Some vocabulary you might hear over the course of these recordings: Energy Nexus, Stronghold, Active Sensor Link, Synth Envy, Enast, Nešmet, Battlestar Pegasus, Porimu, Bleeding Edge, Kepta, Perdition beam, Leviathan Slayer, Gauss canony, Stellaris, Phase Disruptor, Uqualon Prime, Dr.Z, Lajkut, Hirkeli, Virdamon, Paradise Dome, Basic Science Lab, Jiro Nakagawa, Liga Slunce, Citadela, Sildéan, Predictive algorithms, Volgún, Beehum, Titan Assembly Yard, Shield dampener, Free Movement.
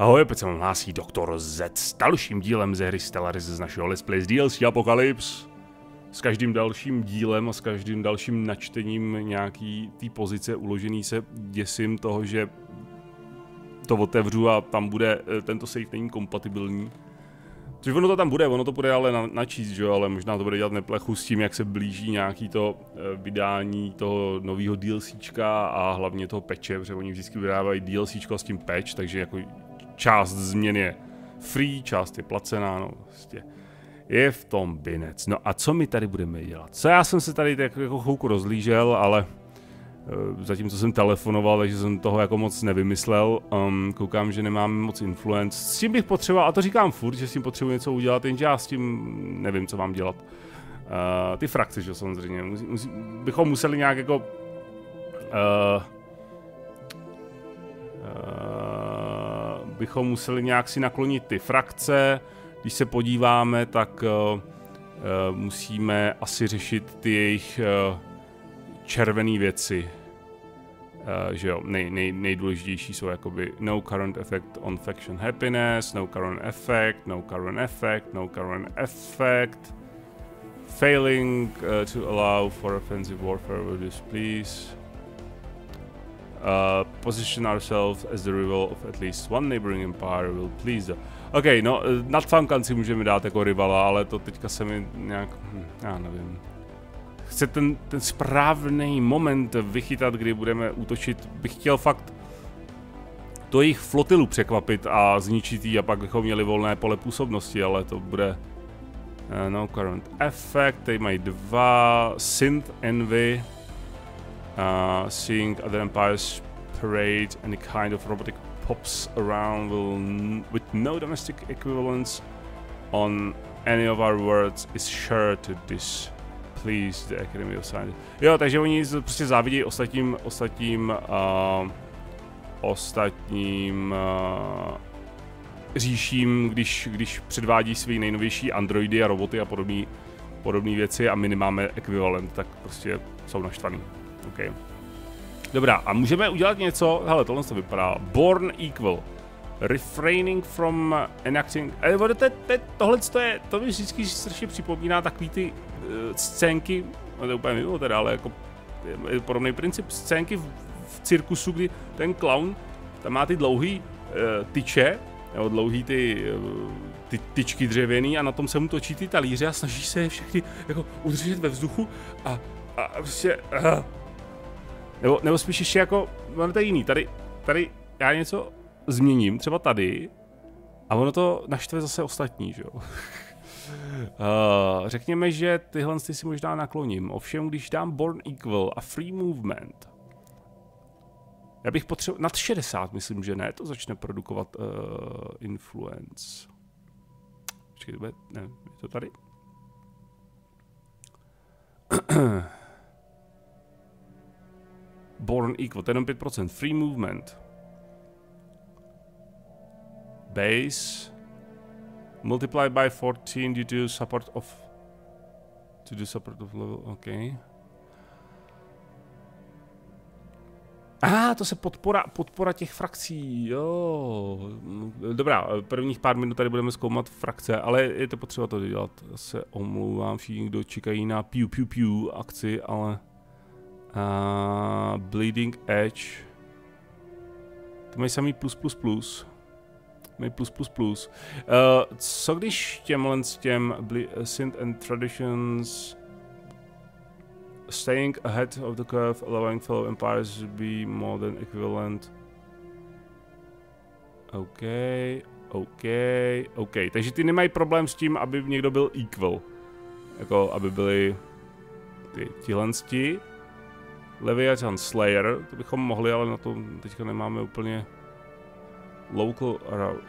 Ahoj, opět se vám hlásí Doktor Z s dalším dílem ze hry Stellaris z našeho Let's Play z DLC Apocalypse. S každým dalším dílem a s každým dalším načtením nějaký té pozice uložený se děsím toho, že to otevřu a tam bude, tento save není kompatibilní. Což ono to tam bude, ono to bude ale načíst, že jo, ale možná to bude dělat neplechu s tím, jak se blíží nějaký to vydání toho nového DLCčka a hlavně toho patche, protože oni vždycky vydávají DLCčko s tím patch, takže jako část změn je free, část je placená, no prostě je v tom binec. No a co my tady budeme dělat? Co já jsem se tady tak jako chvilku rozlížel, ale zatímco jsem telefonoval, takže jsem toho jako moc nevymyslel. Koukám, že nemám moc influence. S tím bych potřeboval, a to říkám furt, že s tím potřebuji něco udělat, jenže já s tím nevím, co mám dělat. Ty frakce, že samozřejmě. Bychom museli nějak jako bychom museli nějak si naklonit ty frakce. Když se podíváme, tak musíme asi řešit ty jejich červené věci, že jo, nejdůležitější jsou jakoby no current effect on faction happiness, no current effect, no current effect, no current effect, failing to allow for offensive warfare with this please, position ourselves as the rival of at least one neighboring empire will please. Ok, no, Natfunkan si můžeme dát jako rivala, ale to teďka se mi nějak, já nevím. Chce ten správný moment vychytat, kdy budeme útočit. Bych chtěl fakt to jejich flotilu překvapit a zničit ji a pak bychom měli volné pole působnosti, ale to bude no current effect. Tady mají dva. Synth Envy. Seeing other empires parade any kind of robotic pops around with no domestic equivalents on any of our words is sure to this. Please, the Academy of Science. Jo, takže oni prostě závidí ostatním říším, když předvádí své nejnovější androidy a roboty a podobné věci a my nemáme ekvivalent, tak prostě jsou naštvaný. Okay. Dobrá, a můžeme udělat něco, hele, tohle to vypadá. Born Equal. Refraining from enacting... Tohle to mi vždycky strašně připomíná takový ty scénky, to je úplně mimo teda, ale jako je podobný princip, scénky v cirkusu, kdy ten clown tam má ty dlouhý tyče, nebo dlouhý ty tyčky dřevěný a na tom se mu točí ty talíře a snaží se je všechny jako udržet ve vzduchu a prostě... Nebo spíš ještě jako, ono to je jiný, tady já něco změním, třeba tady, a ono to naštve zase ostatní, že jo. Řekněme, že tyhle si možná nakloním, ovšem když dám Born Equal a Free Movement, já bych potřeboval, nad 60 myslím, že ne, to začne produkovat influence. Počkej, ne, je to tady? Born Equal, to je jenom 5%, Free Movement. Base multiplied by 14 due to support of level, ok. To se podpora těch frakcí, jo. Dobrá, prvních pár minut tady budeme zkoumat frakce, ale je to potřeba to dělat. Já se omlouvám všichni, kdo čekají na piu piu piu akci, ale Bleeding Edge. To mají samý plus. Co když těm Synth and Traditions staying ahead of the curve, allowing fellow empires to be more than equivalent. OK. Takže ty nemají problém s tím, aby někdo byl equal. Jako, aby byli tihlenti. Leviathan Slayer, to bychom mohli, ale na to teďka nemáme úplně... Local,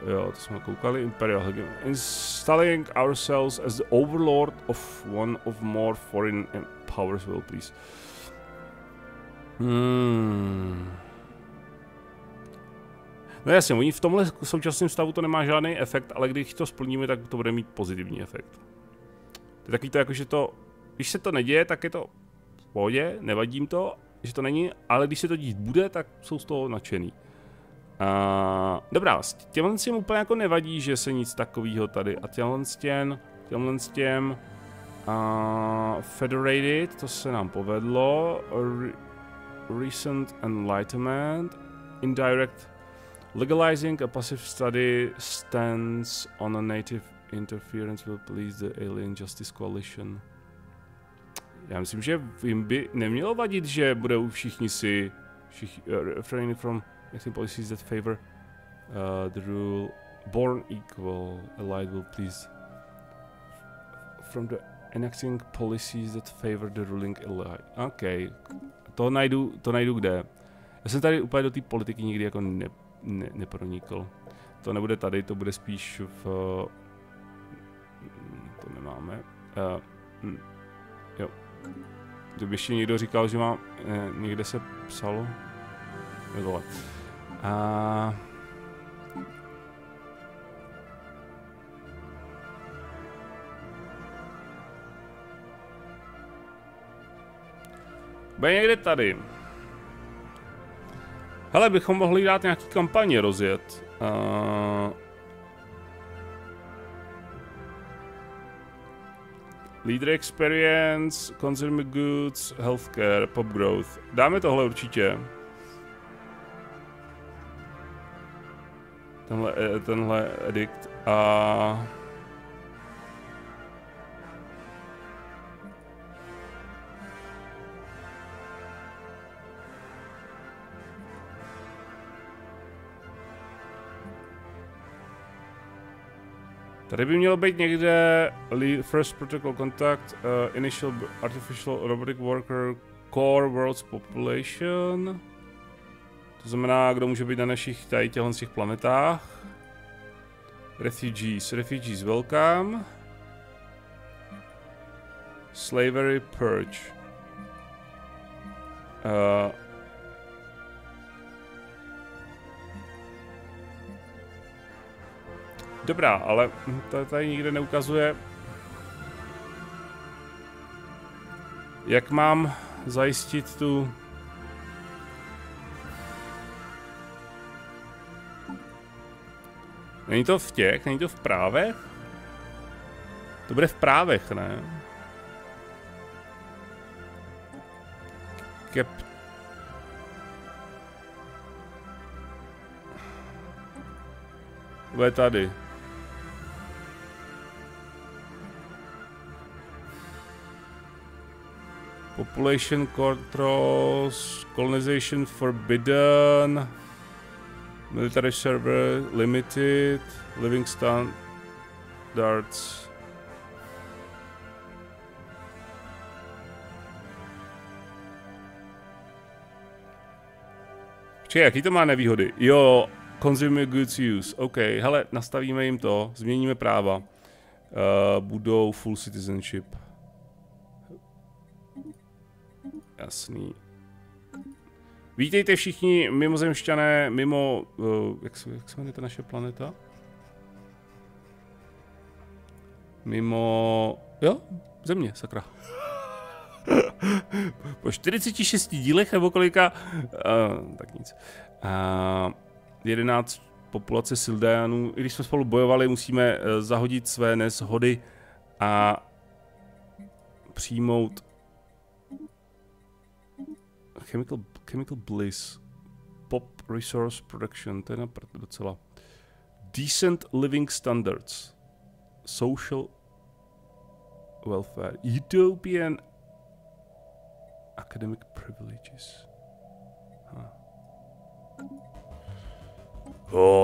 jo, to jsme koukali, Imperial Hegem. Installing ourselves as the overlord of one of more foreign powers will please. No jasně, oni v tomhle současném stavu to nemá žádný efekt, ale když to splníme, tak to bude mít pozitivní efekt. To je takový to jako, že to, když se to neděje, tak je to v pohodě, nevadím to, že to není, ale když se to dít bude, tak jsou z toho nadšený. Dobrá, s těmhle s tím úplně jako nevadí, že se nic takového tady. A těmhle s tím Federated, to se nám povedlo. Recent Enlightenment. Indirect Legalizing a passive study stands on a native interference will please the Alien Justice Coalition. Já myslím, že jim by nemělo vadit, že budou všichni si refraining from acting policies that favor the rule born equal allied will please from the enacting policies that favor the ruling allied. OK, to najdu kde. Já jsem tady úplně do té politiky nikdy jako nepronikl. To nebude tady, to bude spíš v... To nemáme. Jo. Kdyby ještě někdo říkal, že má... Někde se psalo? Nedole. Bude někde tady. Hele, bychom mohli dát nějaký kampaně rozjet. Leader experience, consumer goods, healthcare, pop growth. Dáme tohle určitě. Tenhle edikt. A... Tady by mělo být někde First Protocol Contact, Initial Artificial Robotic Worker, Core World's Population. To znamená, kdo může být na našich tady těch planetách. Refugees, Refugees Welcome. Slavery Purge. Dobrá, ale to tady nikde neukazuje, jak mám zajistit tu... Není to v těch, není to v právech? To bude v právech, ne? Bude tady. Population controls, colonization forbidden, military server limited, living standards. Počkej, jaký to má nevýhody? Jo, consumer goods use. OK, hele, nastavíme jim to, změníme práva. Budou full citizenship. Jasný. Vítejte všichni mimozemšťané, mimo... jak se jmenuje ta naše planeta? Mimo... Jo, Země, sakra. Po 46 dílech nebo kolika... tak nic. 11 populace Sildéanů. I když jsme spolu bojovali, musíme zahodit své neshody a přijmout... Chemical Bliss, Pop Resource Production, to je docela. Decent Living Standards, Social Welfare, Utopian Academic Privileges.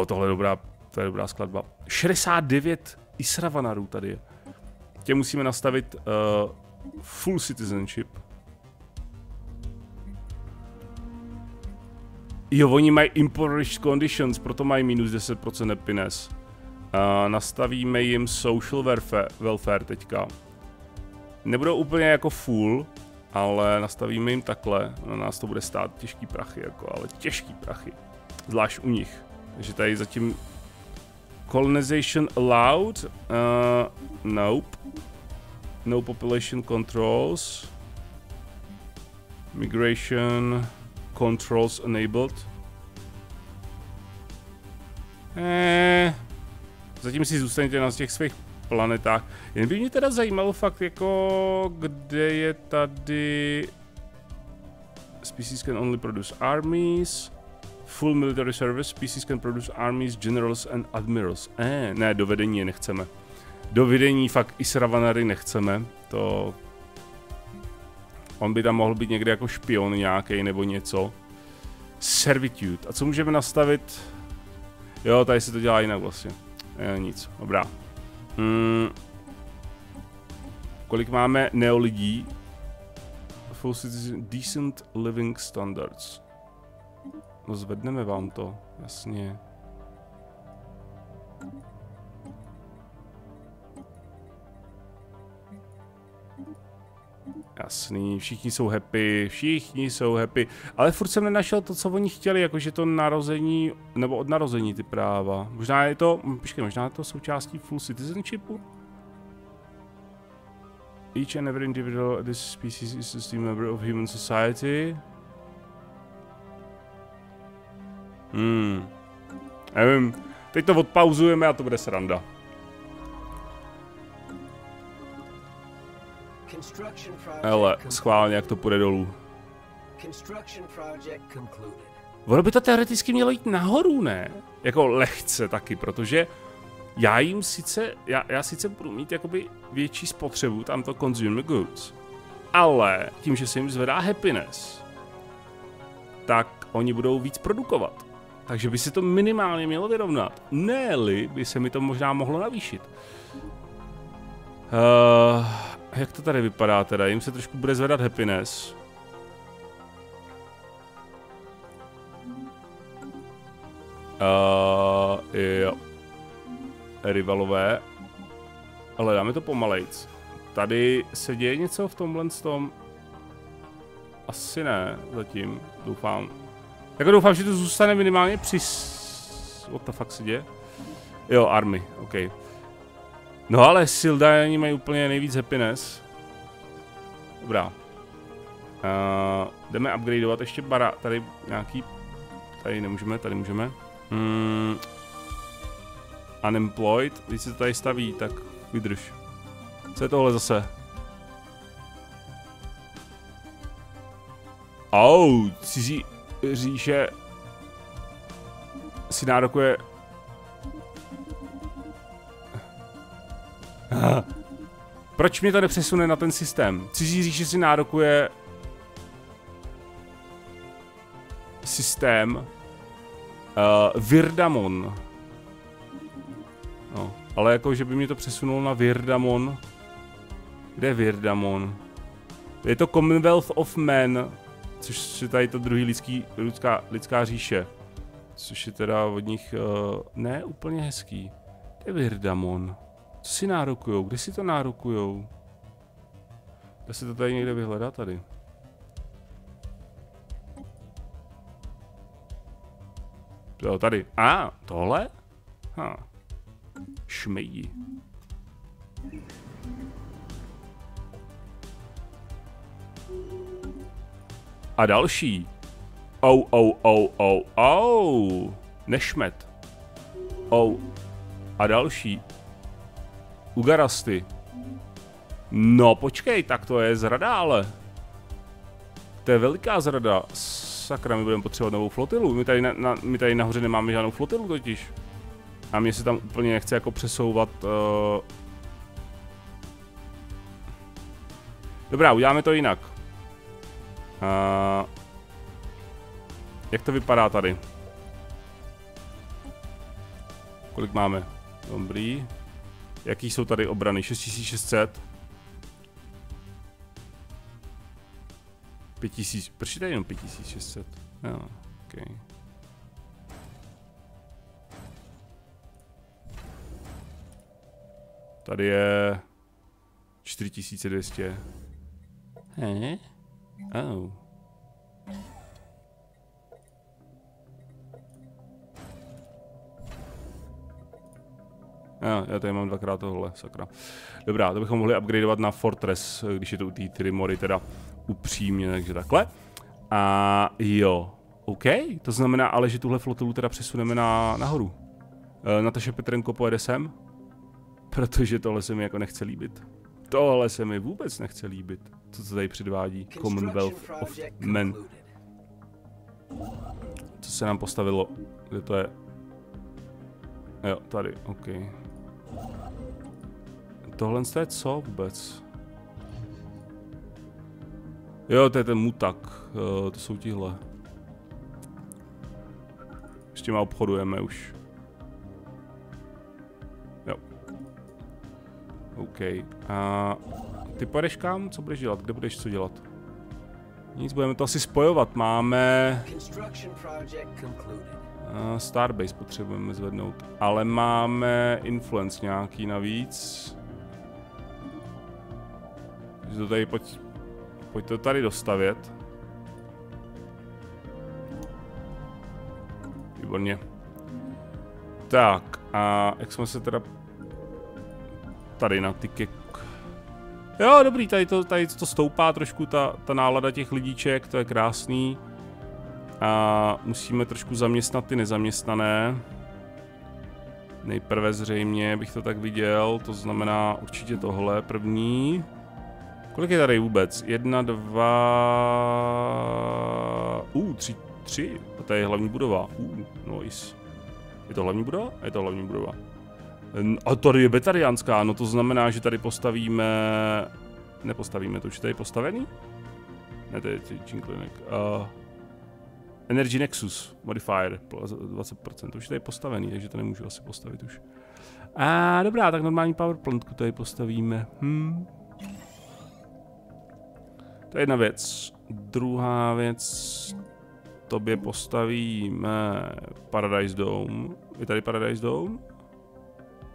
Tohle je dobrá, to je dobrá skladba. 69 Isravanářů tady je. Tě musíme nastavit full citizenship. Jo, oni mají impoverished conditions, proto mají minus 10% happiness. Nastavíme jim social welfare teďka. Nebudou úplně jako full, ale nastavíme jim takhle. Na nás to bude stát těžký prachy, jako, ale těžký prachy. Zvlášť u nich. Takže tady zatím... Colonization allowed. Nope. No population controls. Migration... Controls enabled. Zatím si zůstaňte na těch svých planetách. Jen by mě teda zajímalo fakt jako, kde je tady... Species can only produce armies. Full military service. Species can produce armies, generals and admirals. Ne, do vedení je nechceme. Do vedení fakt Isravanáři nechceme. To... On by tam mohl být někde jako špion nějaký nebo něco. Servitude. A co můžeme nastavit? Jo, tady se to dělá jinak vlastně. Nic, dobrá. Kolik máme neolidí? Full citizen, decent living standards. No zvedneme vám to, jasně. Jasný, všichni jsou happy, ale furt jsem nenašel to, co oni chtěli, jakože to narození, nebo od narození ty práva. Možná je to, počkej, možná je to součástí full citizenshipu? Each and every individual of this species is a team member of human society. Nevím, teď to odpauzujeme a to bude sranda. Ale schválně, jak to půjde dolů. Ono by to teoreticky mělo jít nahoru, ne? Jako lehce taky, protože já jim sice, já sice budu mít jakoby větší spotřebu, tamto consumer goods, ale tím, že se jim zvedá happiness, tak oni budou víc produkovat. Takže by se to minimálně mělo vyrovnat. Ne-li by se mi to možná mohlo navýšit. Jak to tady vypadá teda? Jim se trošku bude zvedat happiness. Jo. Rivalové. Ale dáme to pomalejc. Tady se děje něco v tomhle tom? Asi ne, zatím. Doufám. Jako doufám, že to zůstane minimálně při... What the fuck se děje? Jo, army, ok. No ale Sildéané mají úplně nejvíc happiness. Dobrá. Jdeme upgradeovat ještě bara... Tady nějaký... Tady nemůžeme, tady můžeme. Unemployed. Když se to tady staví, tak vydrž. Co je tohle zase? Au, cizí říše si nárokuje... Proč mě to nepřesune na ten systém? Cizí říše si nárokuje... systém... Virdamon. No, ale jako, že by mě to přesunulo na Virdamon. Kde je Virdamon? Je to Commonwealth of Men, což je tady to druhý lidská říše. Což je teda od nich ne úplně hezký. Kde je Virdamon? Co si nárokujou? Kde si to nárokujou? Dá se to tady někde vyhledat tady. Jo, tady. A, tohle? Ha. Šmejí. A další. Ou. Nešmet. Ou. A další. Ugarasty. No počkej, tak to je zrada, ale. To je veliká zrada. Sakra, my budeme potřebovat novou flotilu. My tady nahoře nemáme žádnou flotilu totiž. A mě se tam úplně nechce jako přesouvat. Dobrá, uděláme to jinak. Jak to vypadá tady? Kolik máme? Dobrý. Jaký jsou tady obrany? 6600. 5000. Proč je tady jenom 5600? Jo, ok. Tady je... 4200. He? Oh. Já tady mám dvakrát tohle, sakra. Dobrá, to bychom mohli upgradeovat na Fortress, když je to u té Trimory teda upřímně, takže takhle. A jo, OK, to znamená ale, že tuhle flotilu teda přesuneme nahoru. Nataša Petrenko pojede sem, protože tohle se mi jako nechce líbit. Tohle se mi vůbec nechce líbit, co se tady předvádí Commonwealth of Men. Co se nám postavilo, kde to je? Jo, tady, ok. Tohle je co vůbec? Jo, to je ten mutak, to jsou tihle. S těma obchodujeme už. Jo. OK. A ty pojedeš kam? Co budeš dělat? Kde budeš co dělat? Nic, budeme to asi spojovat. Máme... Starbase potřebujeme zvednout. Ale máme influence nějaký navíc. To tady pojď to tady dostavět. Výborně. Tak, a jak jsme se teda... Tady na tyky... Jo, dobrý, tady to stoupá trošku ta nálada těch lidíček, to je krásný. A musíme trošku zaměstnat ty nezaměstnané. Nejprve zřejmě bych to tak viděl, to znamená určitě tohle první. Kolik je tady vůbec? 1, 2... 3. A to je hlavní budova. Nice. Je to hlavní budova? Je to hlavní budova. A tady je betariánská, no to znamená, že tady postavíme... Nepostavíme to, už je tady postavený? Ne, to je Činklinek. Energy Nexus, modifier, 20%, to už je tady postavený, takže to nemůžu asi postavit už. A dobrá, tak normální powerplantku tady postavíme. To je jedna věc. Druhá věc, tobě postavíme Paradise Dome. Je tady Paradise Dome?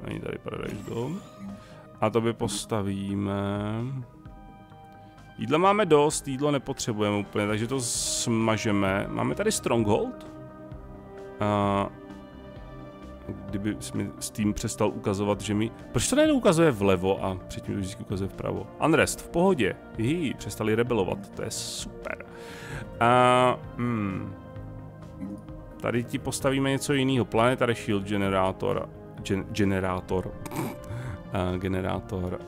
Není tady Paradise Dome. A tobě postavíme... Jídla máme dost, jídlo nepotřebujeme úplně, takže to smažeme. Máme tady Stronghold. A kdyby mi s tím přestal ukazovat, že mi... Proč to najednou ukazuje vlevo a předtím vždycky ukazuje vpravo? Unrest, v pohodě. Hí, přestali rebelovat, to je super. A... Tady ti postavíme něco jiného. Planetary Shield Generator. Generátor.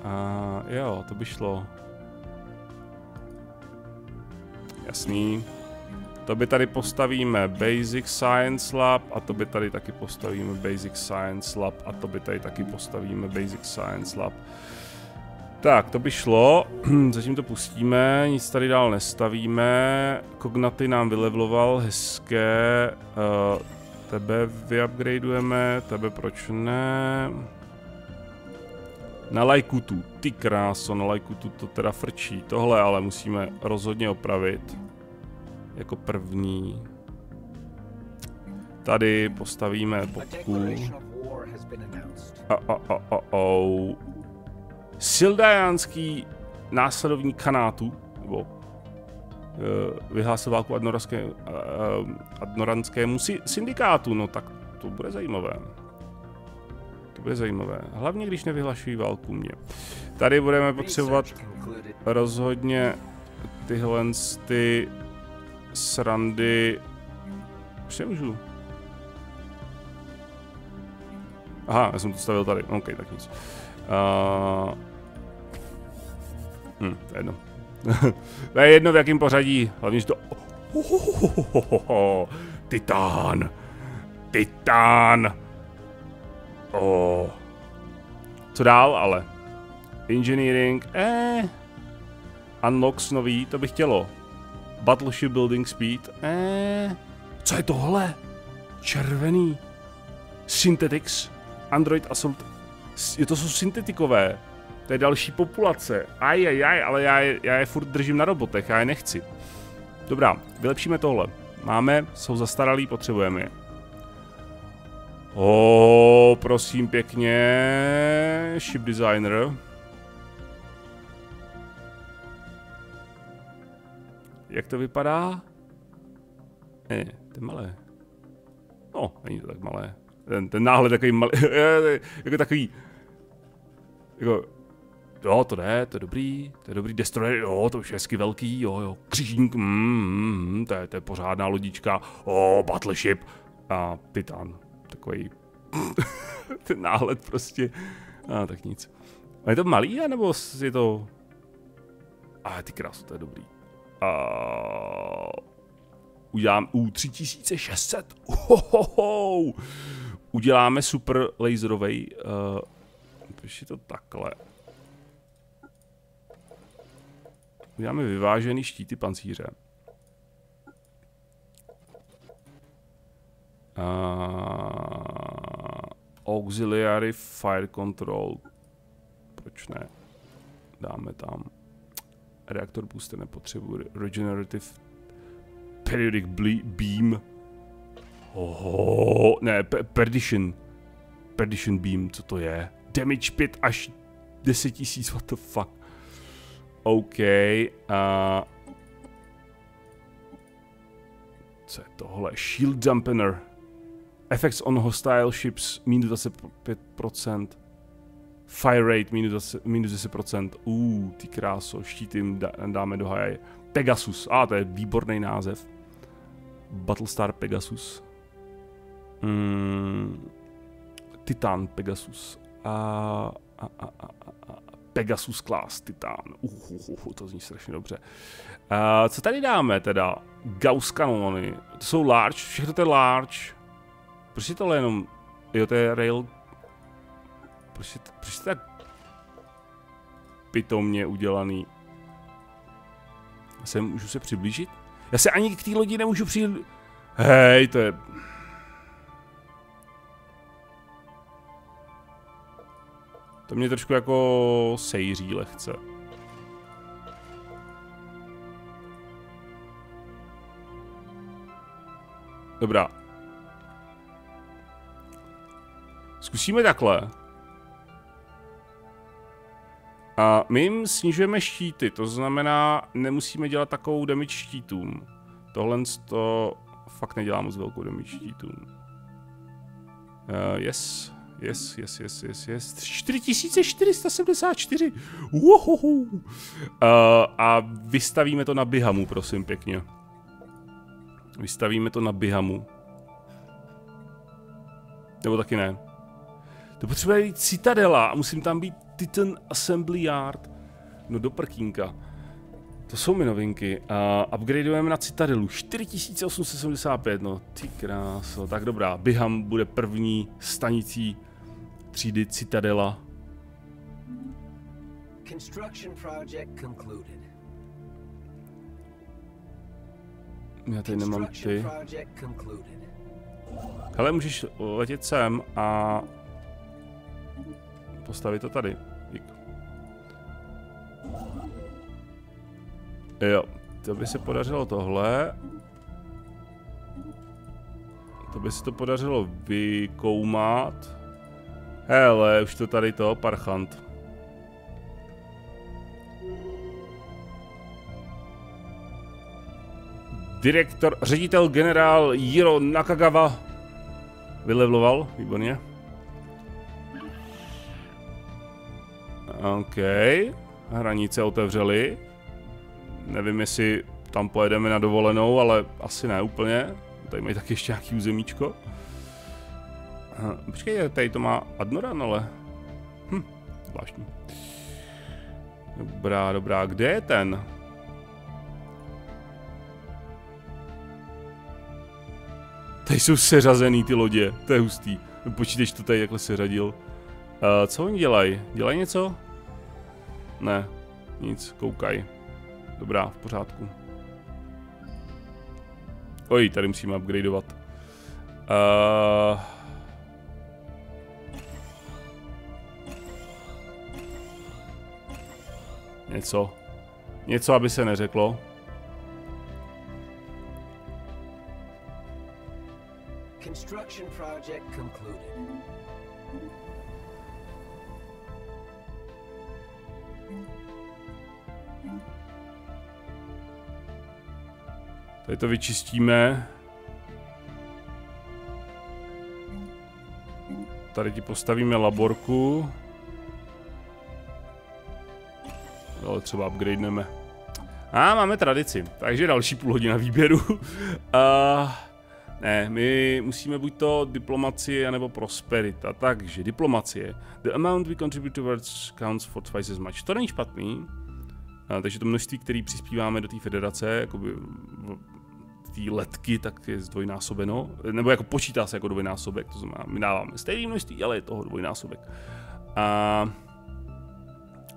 A jo, to by šlo. Jasný. To by tady postavíme Basic Science Lab a to by tady taky postavíme Basic Science Lab a to by tady taky postavíme Basic Science Lab. Tak, to by šlo. Zatím to pustíme, nic tady dál nestavíme. Cognaty nám vylevloval, hezké. Tebe vyupgradeujeme, tebe proč ne? Na Lajkutu, ty kráso, na Lajkutu to teda frčí. Tohle ale musíme rozhodně opravit. Jako první. Tady postavíme popku. Sildéánský následovník kanátů, nebo vyhlásováku adnoranskému syndikátu, no tak to bude zajímavé. To bude zajímavé, hlavně když nevyhlašují válku mě. Tady budeme potřebovat rozhodně tyhle ty srandy. Přemůžu. Aha, já jsem to stavil tady, ok, tak nic. To je jedno. To je jedno v jakém pořadí, hlavně, že to... Titán! Titán! Oh. Co dál ale? Engineering, Unlocks nový, to by chtělo. Battleship building speed, Co je tohle? Červený. Synthetics, Android Assault. To jsou syntetikové. To je další populace. Ale já je furt držím na robotech, já je nechci. Dobrá, vylepšíme tohle. Máme, jsou zastaralí, potřebujeme je. O, prosím pěkně, ship designer. Jak to vypadá? To je malé. No, není to tak malé. Ten náhled takový malý, jako takový, jako... Jo, to ne, to je dobrý, destroyer, jo, to už je hezky velký, jo, křížník, to je pořádná lodička, battleship a titán, takový Ten náhled prostě. A tak nic. A je to malý, anebo je to... A ty krásu, to je dobrý. A... Udělám U3600. Uděláme super laserovej. Píši to takhle. Uděláme vyvážený štíty pancíře. Auxiliary fire control. Proč ne? Dáme tam. Reaktor booster nepotřebuji. Regenerative periodic beam. Oh, ne, Perdition beam, co to je? Damage 5 až 10 tisíc, what the fuck. OK. Co je tohle? Shield dampener. Effects on hostile ships minus 25%. Fire rate minus 10%. Ty kráso, štíty jim dáme do haje. Pegasus, to je výborný název. Battlestar Pegasus. Titan Pegasus. Pegasus class Titan. To zní strašně dobře. Co tady dáme teda? Gauss canony. To jsou large, všechno to je large. Proč je tohle jenom... Jo, to je rail... Proč je tak... pitomně udělaný? Můžu se přiblížit? Já se ani k té lodi nemůžu přijít... Hej, to je... To mě trošku jako sejří lehce. Dobrá. Zkusíme takhle. A my jim snižujeme štíty, to znamená, nemusíme dělat takovou damage štítům. Tohle to fakt nedělá moc velkou damage štítům. Yes. 4474. A vystavíme to na Beehumu, prosím, pěkně. Vystavíme to na Beehumu. Nebo taky ne. To potřebuje jít Citadela a musím tam být Titan Assembly Yard. No do prkínka. To jsou mi novinky. Upgradeujeme na Citadelu. 4875, no ty kráso. Tak dobrá, Beehum bude první stanicí třídy Citadela. Já tady nemám ty. Hele, můžeš letět sem a... postavit to tady. Dík. Jo, to by se podařilo tohle. To by se to podařilo vykoumat. Hele, už to tady to, parchant. Ředitel generál Jiro Nakagawa vylevloval, výborně. OK, hranice otevřely. Nevím, jestli tam pojedeme na dovolenou, ale asi ne úplně. Tady mají taky ještě nějaký územíčko. Počkej, tady to má Adnoran, ale... zvláštní. Dobrá, dobrá, kde je ten? Tady jsou seřazený ty lodě, to je hustý. Počítač to tady takhle seřadil. Co oni dělají? Dělají něco? Ne, nic, koukají. Dobrá, v pořádku. Oj, tady musíme upgradeovat. Něco, aby se neřeklo. Construction project concluded. Tady to vyčistíme. Tady ti postavíme laborku. Ale třeba upgradeneme. Máme tradici, takže další půl hodina výběru. Ne, my musíme buď to diplomacie, anebo prosperita. Takže diplomacie. The amount we contribute towards counts for twice as much. To není špatný. Takže to množství, které přispíváme do té federace, jakoby té letky, tak je zdvojnásobeno. Nebo jako počítá se jako dvojnásobek, to znamená, my dáváme stejné množství, ale je toho dvojnásobek. A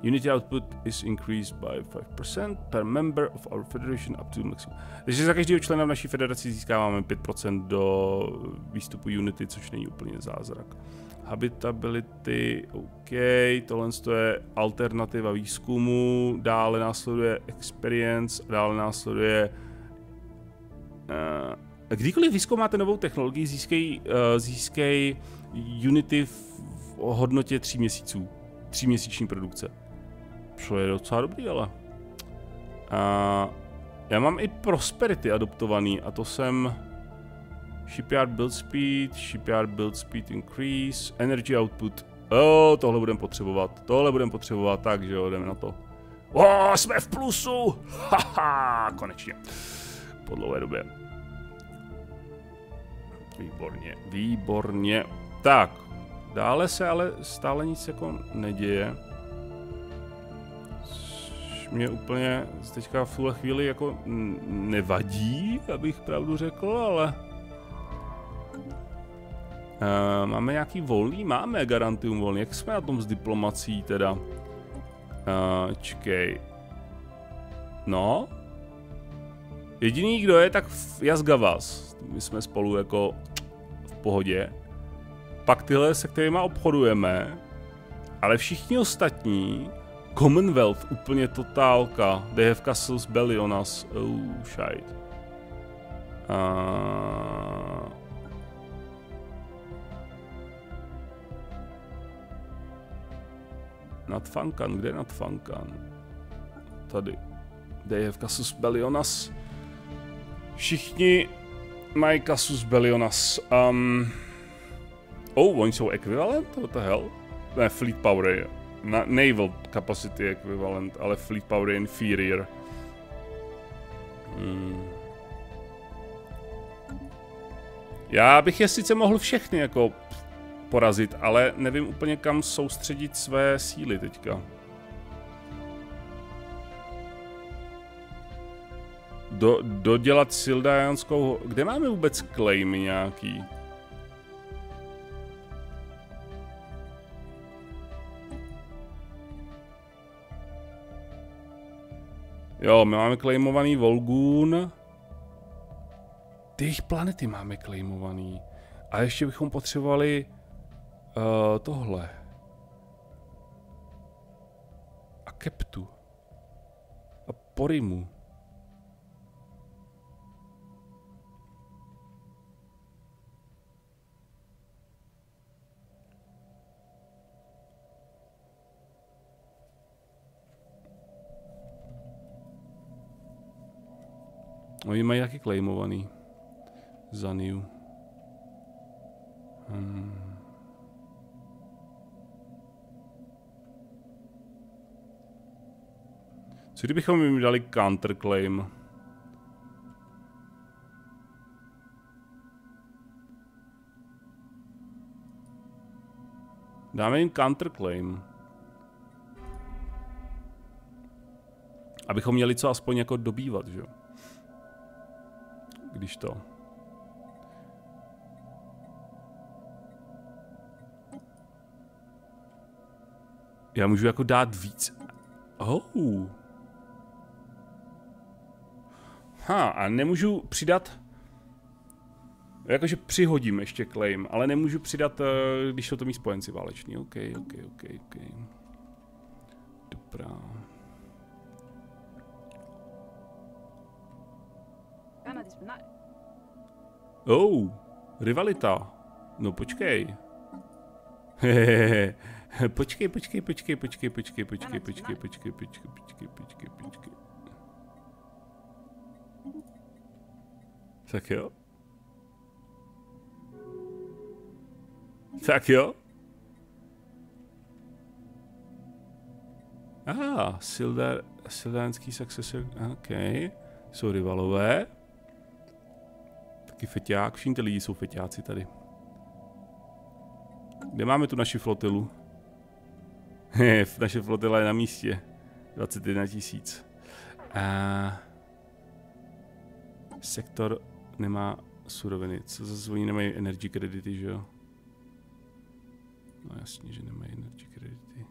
unity output is increased by 5% per member of our federation up to maximum. Takže za každého člena v naší federaci získáváme 5% do výstupu unity, což není úplně zázrak. Habitability, OK, tohle je alternativa výzkumu, dále následuje experience, dále následuje... Kdykoliv vyzkoumáte novou technologii, získej unity v hodnotě 3 měsíců. 3měsíční produkce. Šlo je docela dobrý, ale... Já mám i prosperity adoptovaný a to jsem... shipyard build speed increase, energy output. Tohle budeme potřebovat, takže jdeme na to. Jsme v plusu! Haha, konečně. Po dlouhé době. Výborně, výborně. Tak, dále se ale stále nic jako neděje. Mě úplně teďka v tuhle chvíli jako nevadí, abych pravdu řekl, ale... máme nějaký volný? Máme garantium volný. Jak jsme na tom s diplomací teda? Čekej. No? Jediný, kdo je, tak Jasgavas. My jsme spolu jako v pohodě. Pak tyhle, se kterýma obchodujeme. Ale všichni ostatní... Commonwealth, úplně totálka. They have castles belly on us. Oh, shit. Natfunkan, kde je Natfunkan? Tady. They have Casus Bellionas. Všichni mají Casus Bellionas. Oni jsou ekvivalent? What the hell? Ne, Fleet Power je. Naval Capacity je ekvivalent, ale Fleet Power je inferior. Já bych je sice mohl všechny jako... porazit, ale nevím úplně kam soustředit své síly teďka. Dodělat Sildéanskou... Kde máme vůbec claimy nějaký? Jo, my máme claimovaný Volgún. Ty jejich planety máme claimovaný. A ještě bychom potřebovali... tohle. A Keptu. A Porimu. Oni mají taky claimovaný. Zaniu. Co kdybychom jim dali counterclaim? Dáme jim counterclaim. Abychom měli co aspoň jako dobývat, že jo? Když to... Já můžu jako dát víc... a nemůžu přidat, jakože přihodím ještě claim, ale nemůžu přidat, když jsou to mý spojenci váleční. OK. Dobrá. Rivalita. No počkej. Počkej. Tak jo. Sildánský successor, OK. Jsou rivalové. Taky feťák, všichni ty lidi jsou feťáci tady. Kde máme tu naši flotilu? Naše flotila je na místě. 21 000. Sektor nemá suroviny. Co zase oni nemají energy kredity, že jo? No jasně, že nemají energy kredity.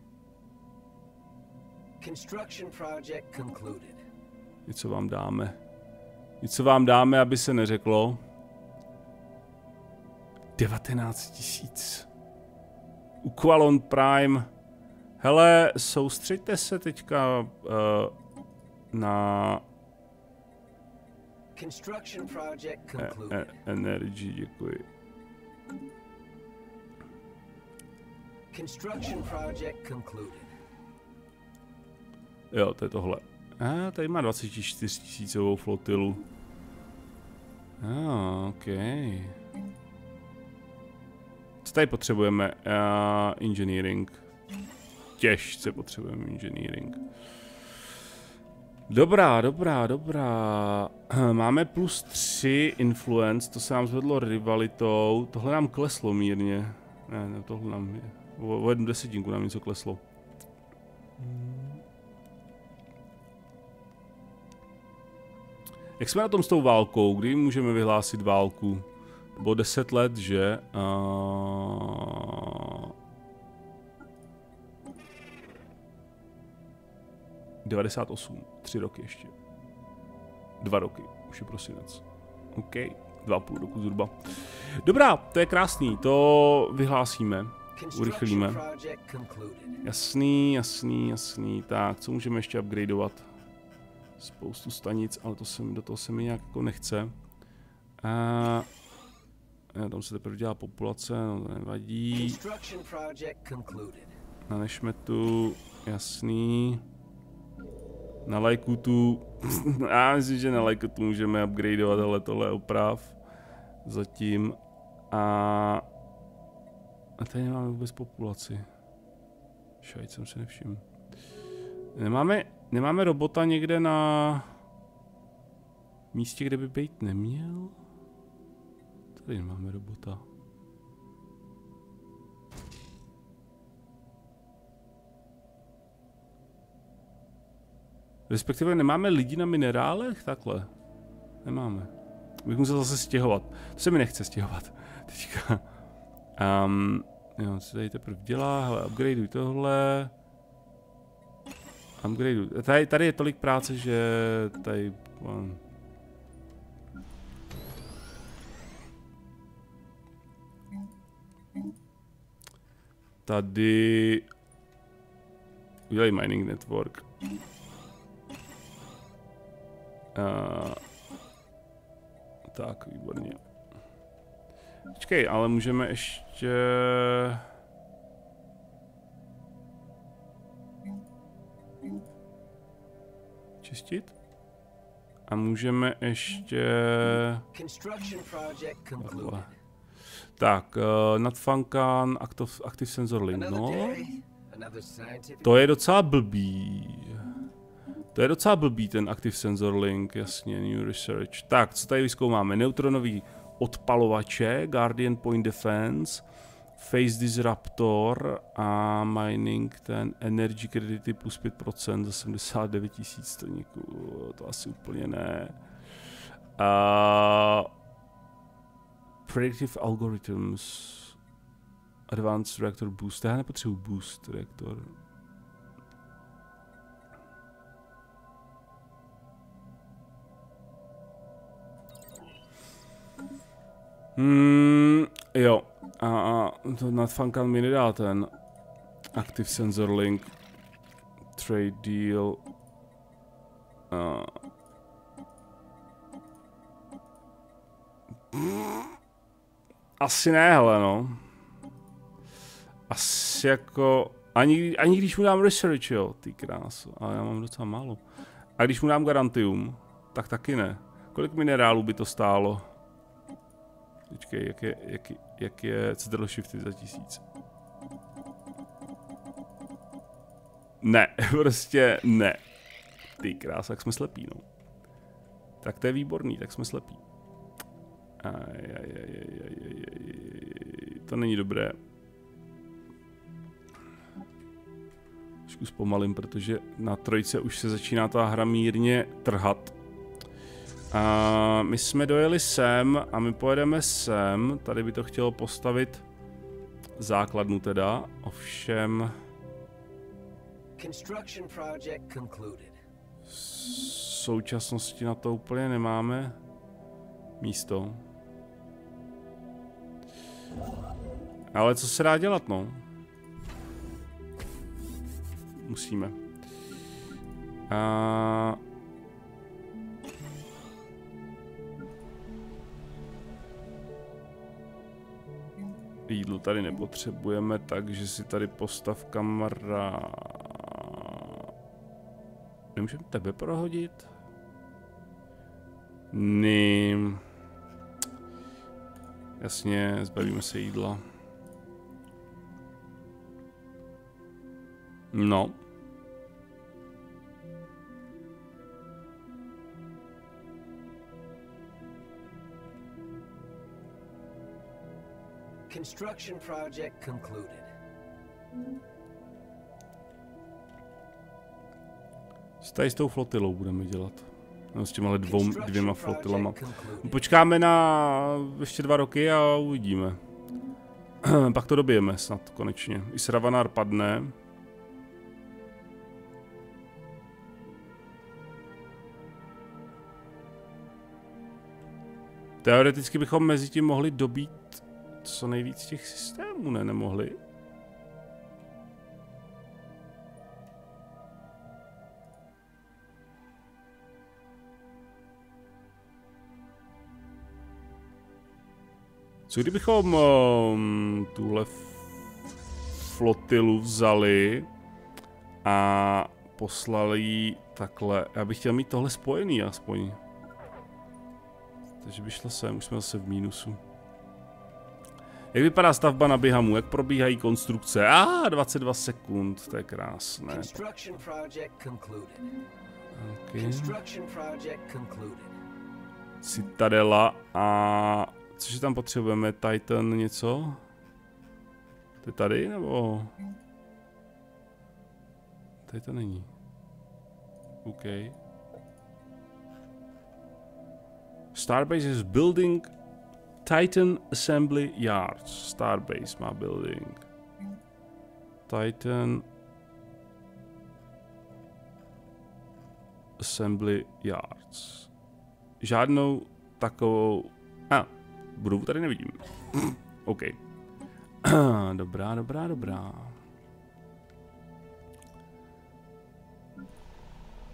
Něco vám dáme. Něco vám dáme, aby se neřeklo. 19 000. Uqualon Prime. Hele, soustřeďte se teďka na energy, děkuji. Jo, to je tohle. A tady má 24 000 flotilu. A, ok. Co tady potřebujeme? Engineering. Těžce potřebujeme engineering. Dobrá, dobrá, dobrá. Máme +3 influence, to se nám zvedlo rivalitou. Tohle nám kleslo mírně. Ne, tohle nám je. O 1 desetinku nám něco kleslo. Jak jsme na tom s tou válkou? Kdy můžeme vyhlásit válku? To bylo 10 let, že? A... 98. 3 roky ještě. 2 roky. Už je prosinec. OK. 2,5 roku zhruba. Dobrá, to je krásný. To vyhlásíme. Urychlíme. Jasný, jasný, jasný. Tak, co můžeme ještě upgradeovat? Spoustu stanic, ale to do toho se mi nějak jako nechce. Tam se teprve dělá populace, no to nevadí. Na Nešmetu, jasný. Na Lajkutu, já myslím, že na Lajkutu můžeme upgradeovat, ale tohle je oprav. Zatím. A tady nemáme vůbec populaci. Šajt jsem se nevšiml. Nemáme robota někde na místě, kde by být neměl? Tady nemáme robota. Respektive nemáme lidi na minerálech? Takhle. Nemáme. Bych musel zase stěhovat. To se mi nechce stěhovat. Teďka. Jo, co tady teprve dělá? Hele, upgradeuj tohle. Upgradeuj. Tady je tolik práce, že tady... Tady... Udělej mining network. Tak, výborně. Počkej, ale můžeme ještě... Čistit? A můžeme ještě... Tak, Natfunkan, Active Sensor Link, no. To je docela blbý. To je docela blbý ten Active Sensor Link, jasně, New Research. Tak, co tady vyzkoumáme? Neutronový odpalovače, Guardian Point Defense, Phase Disruptor a Mining, ten Energy Credity plus 5% za 79 000 staníků, to asi úplně ne. Predictive Algorithms, Advanced Reactor Boost, já nepotřebuji Boost Reactor. Jo, a to Natfunkan mi nedá ten Active Sensor Link, Trade Deal, asi ne, hele, no. Asi jako, ani když mu dám Research, jo, ty krásu, ale já mám docela málo. A když mu dám Garantium, tak taky ne. Kolik minerálů by to stálo? Počkej, jak je Citadel Shifty za 1000? Ne, prostě ne. Ty krás, tak jsme slepí, no. Tak to je výborný, tak jsme slepí. To není dobré. Trošku zpomalím, protože na trojce už se začíná ta hra mírně trhat. My jsme dojeli sem a my pojedeme sem. Tady by to chtělo postavit základnu teda, ovšem... V současnosti na to úplně nemáme místo. Ale co se dá dělat, no? Musíme. Jídlo tady nepotřebujeme, takže si tady postav kamera. Nemůžeme tebe prohodit? Ním. Jasně, zbavíme se jídla. No. Construction project concluded. S tou flotilou budeme dělat. No, s těma dvěma flotilama. Počkáme na ještě 2 roky a uvidíme. Pak to dobijeme snad konečně. Isravanář padne. Teoreticky bychom mezi tím mohli dobít co nejvíc těch systémů, ne? Nemohli. Co kdybychom tuhle flotilu vzali a poslali ji takhle? Já bych chtěl mít tohle spojený aspoň. Takže by šla sem, už jsme zase v mínusu. Jak vypadá stavba na Beehumu? Jak probíhají konstrukce? 22 sekund, to je krásné. Okay. Citadela a... Cože tam potřebujeme? Titan něco? To je tady nebo? Tady to není. OK. Starbase is building Titan Assembly Yard. Starbase má building. Titan Assembly Yards. Žádnou takovou... budovu tady nevidím. OK. Dobrá, dobrá, dobrá.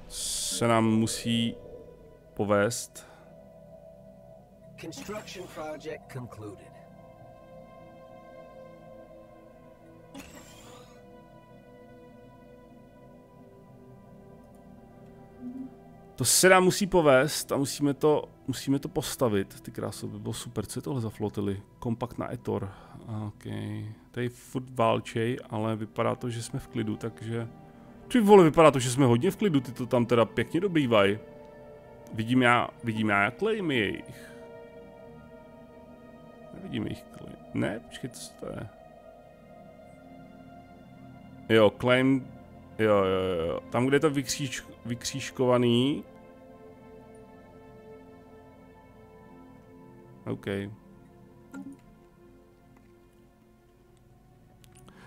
Se nám musí povést. Construction project concluded. To se nám musí povést a musíme to postavit. Ty krásy, by bylo super. Co je tohle za flotily? Kompakt na Etor. OK. Tady furt válčej, ale vypadá to, že jsme v klidu, takže... Ty vole, vypadá to, že jsme hodně v klidu, ty to tam teda pěkně dobývají. Vidím já klejmy jejich. Nevidím jejich klejmy. Ne, počkej, co to je? Jo, claim... Jo. Tam, kde je to vykřížkovaný. OK.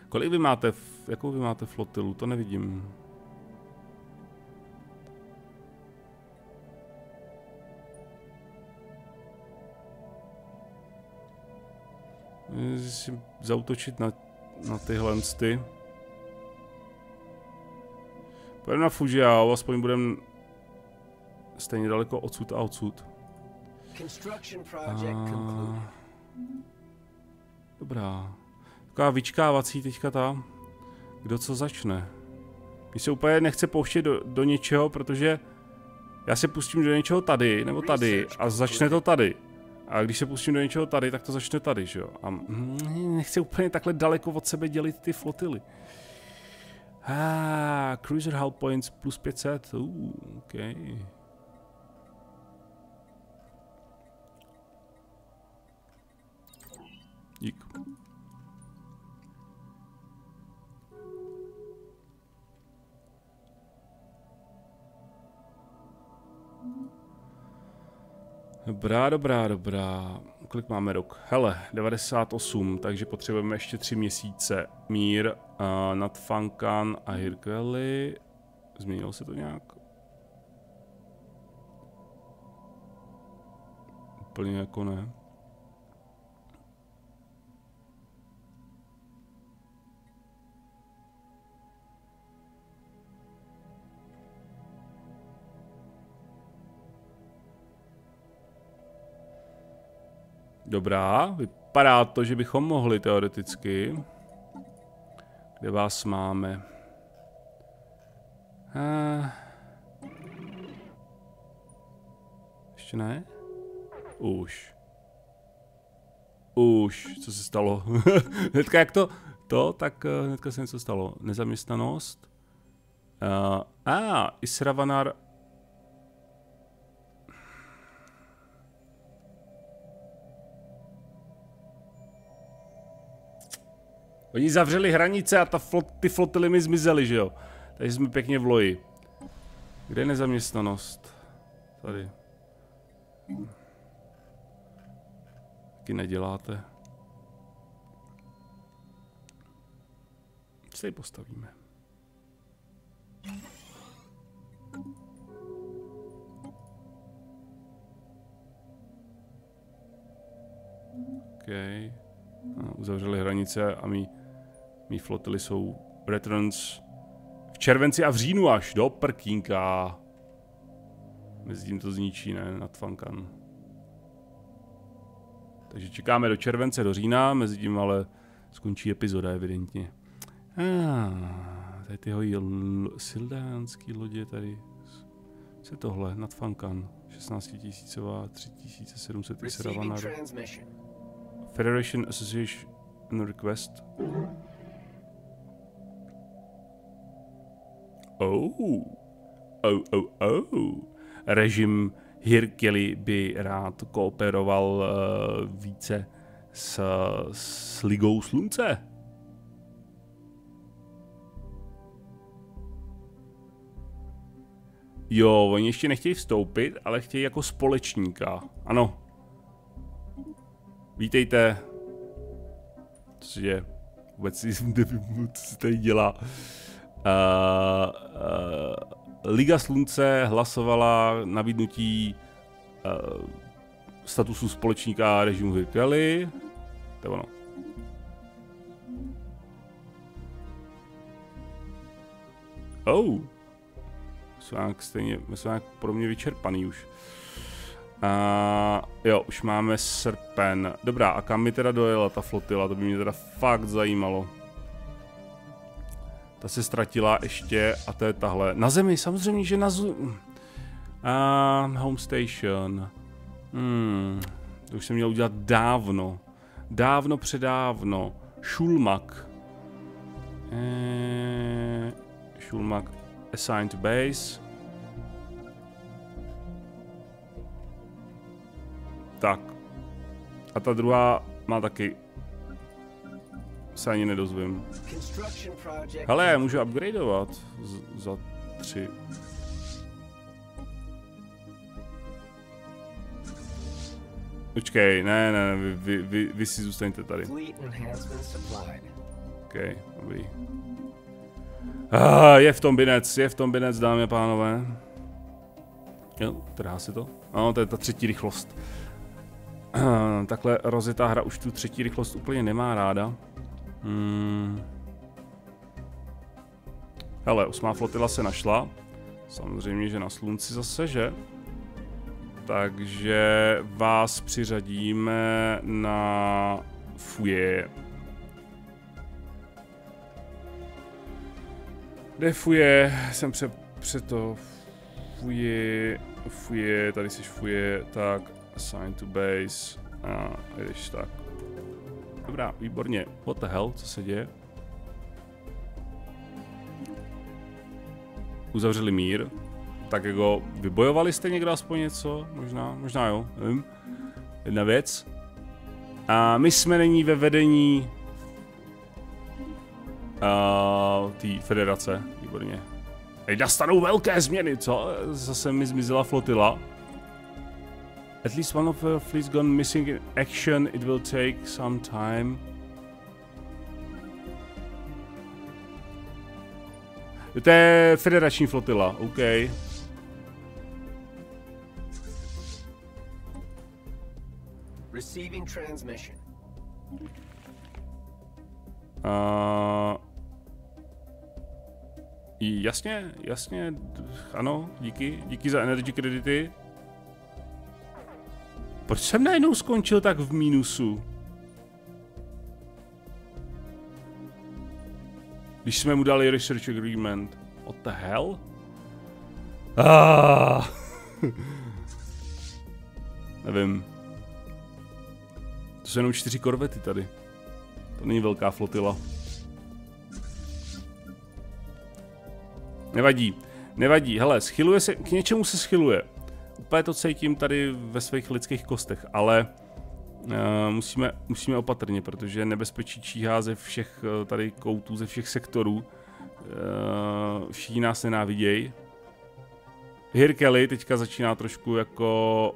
Kolik vy máte, jakou vy máte flotilu? To nevidím. Musím zaútočit na tyhle sty. Půjdeme na Fujiao, aspoň budeme stejně daleko odsud a odsud. Dobrá. Taková vyčkávací teďka ta, kdo co začne. Mně se úplně nechce pouštět do něčeho, protože já se pustím do něčeho tady, nebo tady a začne to tady. A když se pustím do něčeho tady, tak to začne tady, že jo. A nechci úplně takhle daleko od sebe dělit ty flotily. Cruiser Hull Points plus 500, OK. Dík. Dobrá, dobrá, dobrá. Kolik máme rok? Hele, 98, takže potřebujeme ještě 3 měsíce. Mír, Natfunkan a Hirkeli. Změnilo se to nějak? Úplně jako ne. Dobrá, vypadá to, že bychom mohli teoreticky. Kde vás máme? Ještě ne? Už. Už, co se stalo? Hnedka jak to, tak hnedka se něco stalo. Nezaměstnanost. Isravanáři. Oni zavřeli hranice a ty flotily mi zmizely, že jo? Takže jsme pěkně v loji. Kde je nezaměstnanost? Tady. Taky neděláte. Co tady postavíme? Okej. Uzavřeli hranice a mý flotily jsou returns v červenci a v říjnu až do prkínka. Mezitím to zničí, ne? Natfunkan. Takže čekáme do července, do října, mezitím ale skončí epizoda evidentně. Tady tyho sildánský lodě tady. Co je tohle? Natfunkan. 16 000, 3700 Isravanáři. Federation Association request. Režim Hirkeli by rád kooperoval více s Ligou Slunce. Jo, oni ještě nechtějí vstoupit, ale chtějí jako společníka. Ano. Vítejte. Co se děje? Vůbec nevím, co se tady dělá. Liga Slunce hlasovala nabídnutí statusu společníka režimu Hirkeli. To je ono. My jsme nějak pro mě vyčerpaný už. Jo, už máme srpen. Dobrá, a kam mi teda dojela ta flotila? To by mě teda fakt zajímalo. Ta se ztratila ještě a to je tahle. Na zemi, samozřejmě, že na home station. To už jsem měl udělat dávno. Dávno předávno. Šulmak. Šulmak assigned to base. Tak. A ta druhá má taky. Se ani nedozvím. Hele, můžu upgradeovat za 3. Počkej, ne, vy si zůstaňte tady. Okej, dobrý. Je v tom binec, dámy a pánové. Jo, trhá si to. Ano, to je ta 3. rychlost. Takhle rozjetá hra už tu 3. rychlost úplně nemá ráda. Hele, 8. flotila se našla. Samozřejmě, že na slunci zase, že? Takže vás přiřadíme na Fuje. Kde Fuje? Jsem přeto Fuje, tady jsi Fuje, tak assign to base a jdeš tak. Dobrá, výborně. What the hell, co se děje? Uzavřeli mír. Tak jako, vybojovali jste někdo aspoň něco? Možná jo, nevím. Jedna věc. A my jsme nyní ve vedení té federace. Výborně. Teď nastanou velké změny, co? Zase mi zmizela flotila. At least one of her fleets gone missing in action. It will take some time. To je federační flotila, OK. Receiving transmission. Jasně, jasně, ano, díky, díky za energy kredity. Proč jsem najednou skončil tak v mínusu? Když jsme mu dali research agreement. What the hell? Ah. Nevím. To jsou jenom 4 korvety tady. To není velká flotila. Nevadí. Nevadí. Hele, schyluje se, k něčemu se schyluje. Úplně to cítím tady ve svých lidských kostech, ale musíme opatrně, protože nebezpečí číhá ze všech tady koutů, ze všech sektorů. Všichni nás nenávidějí. Hirkeli teďka začíná trošku jako...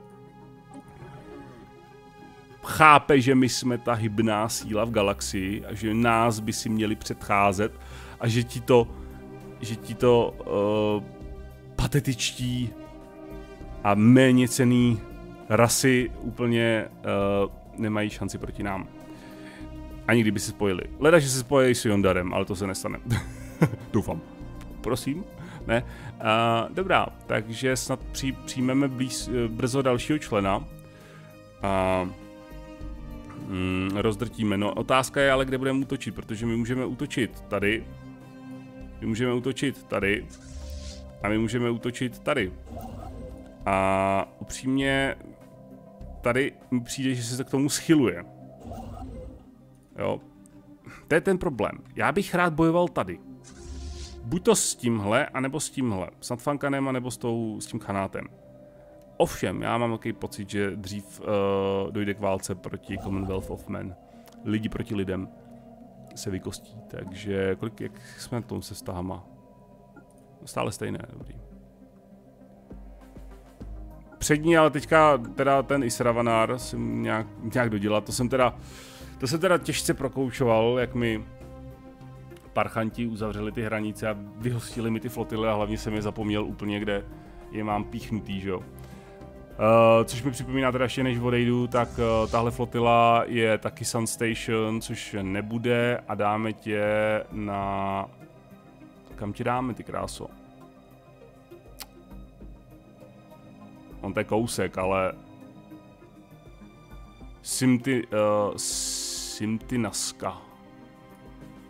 Chápe, že my jsme ta hybná síla v galaxii a že nás by si měli předcházet a že ti to patetičtí a méněcenný rasy úplně nemají šanci proti nám. Ani kdyby se spojili. Leda, že se spojili s Yondarem, ale to se nestane. Doufám. Prosím? Ne? Dobrá, takže snad přijmeme brzo dalšího člena. Rozdrtíme. No, otázka je ale, kde budeme útočit, protože my můžeme útočit tady. My můžeme útočit tady. A my můžeme útočit tady. A upřímně tady mi přijde, že se k tomu schyluje. Jo. To je ten problém. Já bych rád bojoval tady. Buď to s tímhle, anebo s tímhle. S Natfunkanem, anebo s tím Chanátem. Ovšem, já mám takový pocit, že dřív dojde k válce proti Commonwealth of Men. Lidi proti lidem se vykostí, takže kolik, jak jsme na tom se vztahama? Stále stejné, dobrý. Přední, ale teďka teda ten Isravanár si nějak dodělal, to jsem teda těžce prokoučoval, jak mi parchanti uzavřeli ty hranice a vyhostili mi ty flotily a hlavně jsem je zapomněl úplně, kde je mám píchnutý, že jo. Což mi připomíná teda ještě než odejdu, tak tahle flotila je taky Sun Station, což nebude a dáme tě na... Kam tě dáme, ty kráso? On to je kousek, ale... Simty Naska.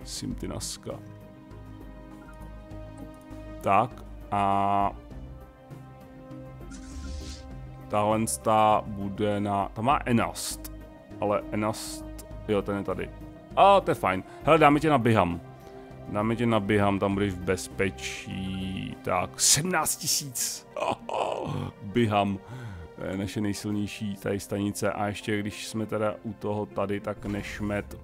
Simty Naska. Tak a... Tahle bude na... Ta má Enast. Ale Enast... Jo, ten je tady. A to je fajn. Hele, dáme tě na Beehum. Dáme tě na Beehum, tam budeš v bezpečí. Tak, 17 000. Beehum. To je naše nejsilnější tady stanice. A ještě, když jsme teda u toho tady, tak nešmet.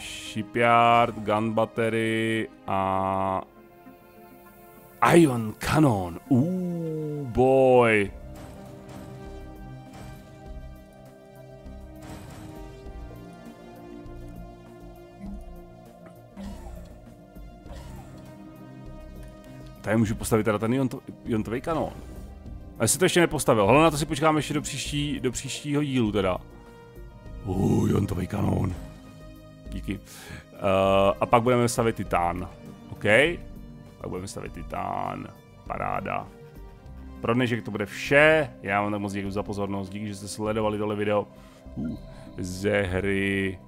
Shipyard, gun battery a... Ion Cannon. Boy. Tady můžu postavit teda ten jontový kanón. Ale se to ještě nepostavil. Hlavně na to si počkáme ještě do příštího dílu teda. Jontový kanón. Díky. A pak budeme stavit titán. OK? Pak budeme stavit titán. Paráda. Pro dnešek to bude vše, já vám tak moc děkuji za pozornost, díky, že jste sledovali tohle video ze hry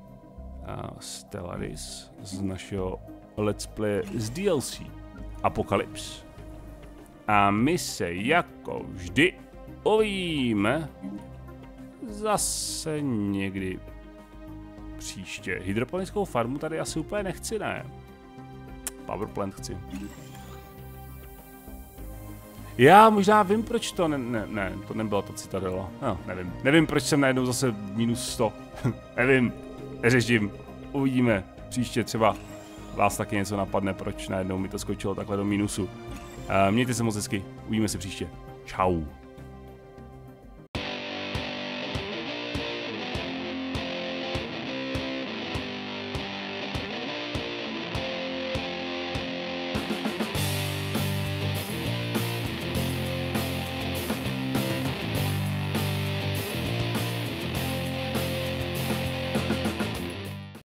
Stellaris, z našeho Let's Play z DLC Apocalypse. A my se jako vždy uvidíme zase někdy příště. Hydroponickou farmu tady asi úplně nechci, ne? Powerplant chci. Já možná vím, proč to ne, to nebyla ta Citadela. No, nevím. Nevím, proč jsem najednou zase minus 100. Nevím. Neřeším. Uvidíme. Příště třeba vás taky něco napadne, proč najednou mi to skočilo takhle do minusu. Mějte se moc hezky. Uvidíme se příště. Čau.